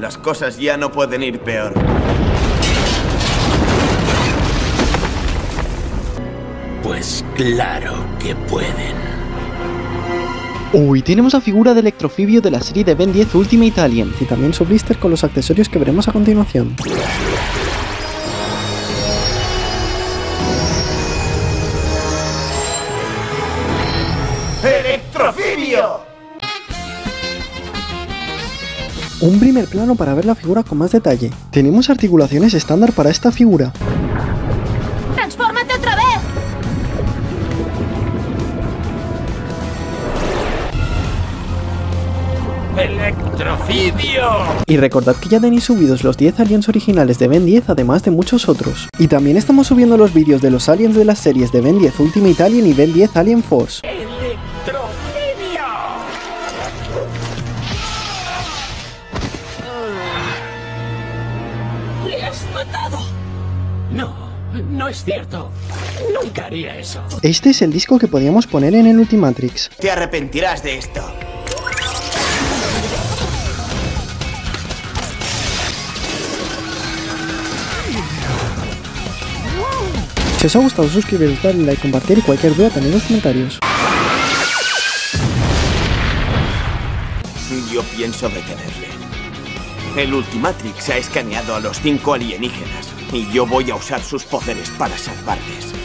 Las cosas ya no pueden ir peor. Pues claro que pueden. Uy, tenemos la figura de Electrofibio de la serie de Ben 10 Ultimate Alien. Y también su blister con los accesorios que veremos a continuación. ¡Electrofibio! Un primer plano para ver la figura con más detalle. Tenemos articulaciones estándar para esta figura. ¡Transfórmate otra vez! ¡Electrofibio! Y recordad que ya tenéis subidos los 10 aliens originales de Ben 10, además de muchos otros. Y también estamos subiendo los vídeos de los aliens de las series de Ben 10 Ultimate Alien y Ben 10 Alien Force. ¡Electrofibio! ¡Le has matado! No es cierto. Nunca haría eso. Este es el disco que podíamos poner en el Ultimatrix. Te arrepentirás de esto. Si os ha gustado, suscribiros, darle like, compartir y cualquier duda también en los comentarios. Yo pienso detenerle. El Ultimatrix ha escaneado a los 5 alienígenas y yo voy a usar sus poderes para salvarles.